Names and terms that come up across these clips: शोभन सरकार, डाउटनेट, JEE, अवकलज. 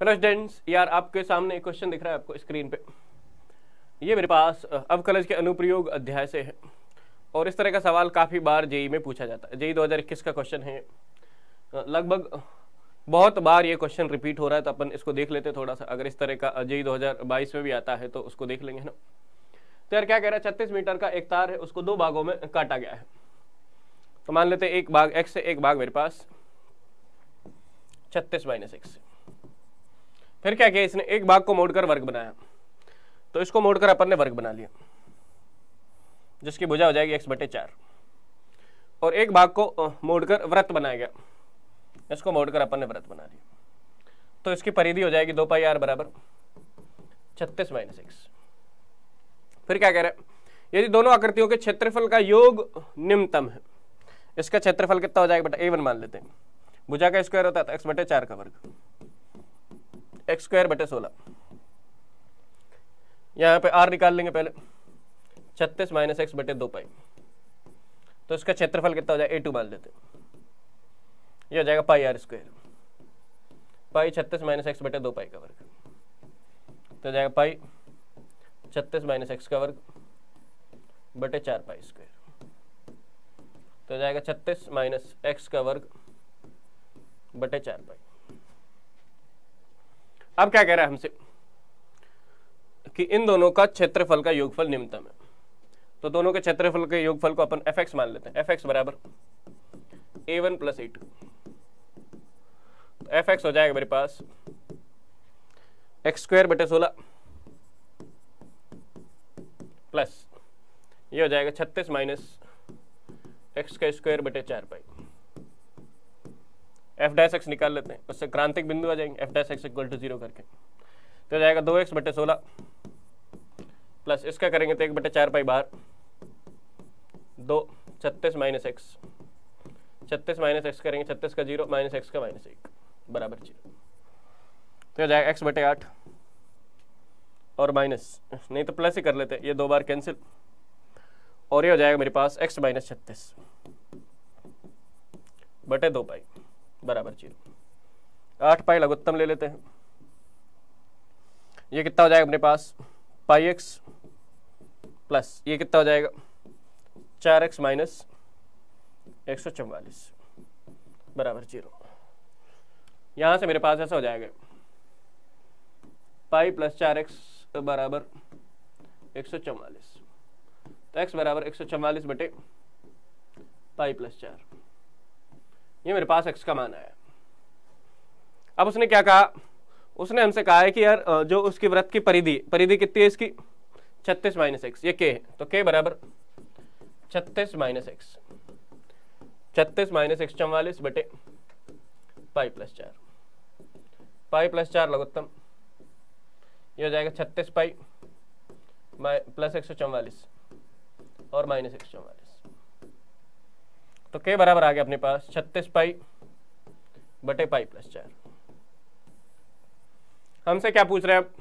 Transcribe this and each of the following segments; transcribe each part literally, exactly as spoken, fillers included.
Hello students, यार आपके सामने एक क्वेश्चन दिख रहा है आपको स्क्रीन पे। ये मेरे पास अवकलज के अनुप्रयोग अध्याय से है और इस तरह का सवाल काफ़ी बार जेई में पूछा जाता है। जेई दो हज़ार इक्कीस का क्वेश्चन है, लगभग बहुत बार ये क्वेश्चन रिपीट हो रहा है, तो अपन इसको देख लेते थोड़ा सा। अगर इस तरह का जेई दो हज़ार बाईस में भी आता है तो उसको देख लेंगे ना। तो यार क्या कह रहा है, छत्तीस मीटर का एक तार है, उसको दो भागों में काटा गया है। तो मान लेते एक भाग एक्स से, एक भाग मेरे पास छत्तीस माइनस एक्स। फिर क्या किया इसने, एक भाग को मोड़कर वर्ग बनाया, तो इसको मोड़कर अपन ने वर्ग बना लिया, जिसकी भुजा हो जाएगी एक्स बटे चार। और एक भाग को मोड़कर वृत्त बनाया गया, इसको मोड़कर अपन ने वृत्त बना लिया, तो इसकी परिधि हो जाएगी दो पाई आर बराबर छत्तीस माइनस एक्स। फिर क्या कह रहे हैं, यदि दोनों आकृतियों के क्षेत्रफल का योग निम्नतम है। इसका क्षेत्रफल कितना हो जाएगा बेटा, ए वन मान लेते हैं। भुजा का स्क्वायर होता है एक्स बटे चार का वर्ग, एक्स स्क्वायर बटे सोलह। यहाँ पे आर निकाल लेंगे पहले, छत्तीस माइनस एक्स बटे दो पाई, तो इसका क्षेत्रफल कितना हो जाएगा, ए टू मान लेते हैं। ये हो जाएगा पाई आर स्क्वायर, पाई छत्तीस माइनस एक्स बटे दो पाई का वर्ग, तो जाएगा पाई छत्तीस माइनस एक्स का वर्ग बटे चार पाई स्क्वायर, तो जाएगा छत्तीस माइनस एक्स का वर्ग बटे चार पाई। अब क्या कह रहा है हमसे कि इन दोनों का क्षेत्रफल का योगफल निम्नतम है, तो दोनों के क्षेत्रफल के योगफल को अपन एफ एक्स मान लेते हैं। एफ एक्स बराबर A one plus A two, तो एफ एक्स हो जाएगा मेरे पास एक्स स्क्वायर बटे सोलह प्लस ये हो जाएगा छत्तीस माइनस एक्स का स्क्वायर बटे चार पाई। एफ डैश एक्स निकाल लेते हैं, उससे क्रांतिक बिंदु आ जाएंगे, F dash X equal to zero करके, तो जाएगा दो एक्स बटे सोलह प्लस इसका करेंगे तो एक बटे चार पाई बाहर, दो छत्तीस माइनस एक्स, छत्तीस माइनस एक्स करेंगे, छत्तीस का जीरो माइनस एक्स का माइनस एक बराबर जीरो, तो जाएगा एक्स बटे आठ और माइनस, नहीं तो प्लस ही कर लेते हैं, ये दो बार कैंसिल, और ये हो जाएगा मेरे पास एक्स माइनस छत्तीस बटे दो पाई बराबर जीरो। आठ पाई लघुत्तम ले लेते हैं, ये कितना हो जाएगा अपने पास पाई एक्स प्लस ये कितना हो जाएगा चार एक्स माइनस एक सौ चौवालीस बराबर जीरो। यहाँ से मेरे पास ऐसा हो जाएगा पाई प्लस चार एक्स बराबर एक सौ चौवालीस, तो एक्स बराबर एक सौ चौवालीस बटे पाई प्लस चार, ये मेरे पास एक्स का मान आया। अब उसने क्या कहा, उसने हमसे कहा है कि यार जो उसकी वृत्त की परिधि, परिधि कितनी है इसकी, छत्तीस माइनस एक्स, ये के है, तो के बराबर छत्तीस माइनस एक्स, छत्तीस माइनस एक्स चौवालीस बटे पाई प्लस चार, पाई प्लस चार लघुत्तम, ये हो जाएगा छत्तीस पाई प्लस एक सौ चौवालीस और माइनस एक सौ चौवालीस, तो के बराबर आ गया अपने पास छत्तीस पाई बटे पाई प्लस चार। हमसे क्या पूछ रहे हैं अब,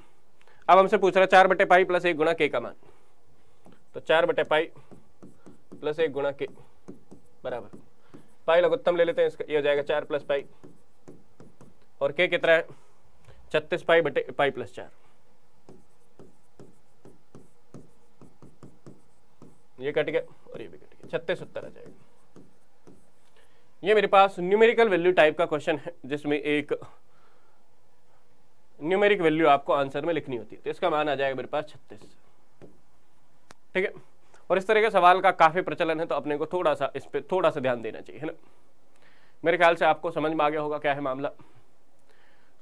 अब हमसे पूछ रहा है चार बटे पाई प्लस एक गुणा के का मान, तो चार बटे पाई प्लस एक गुणा के बराबर पाई लघुत्तम ले लेते हैं इसका, ये हो जाएगा चार प्लस पाई और के कितना है छत्तीस पाई बटे पाई प्लस चार, ये कट गया और ये भी कट गया, छत्तीस उत्तर आ जाएगा। ये मेरे पास न्यूमेरिकल वैल्यू टाइप का क्वेश्चन है, जिसमें एक न्यूमेरिक वैल्यू आपको आंसर में लिखनी होती है, तो इसका मान आ जाएगा मेरे पास छत्तीस। ठीक है, और इस तरह के सवाल का काफ़ी प्रचलन है, तो अपने को थोड़ा सा इस पर थोड़ा सा ध्यान देना चाहिए, है ना। मेरे ख्याल से आपको समझ में आ गया होगा क्या है मामला।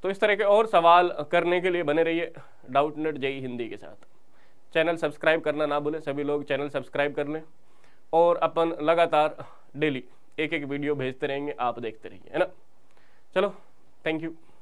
तो इस तरह के और सवाल करने के लिए बने रहिए डाउटनेट जेई हिंदी के साथ। चैनल सब्सक्राइब करना ना भूलें, सभी लोग चैनल सब्सक्राइब कर लें, और अपन लगातार डेली एक एक वीडियो भेजते रहेंगे, आप देखते रहिए, है ना। चलो, थैंक यू।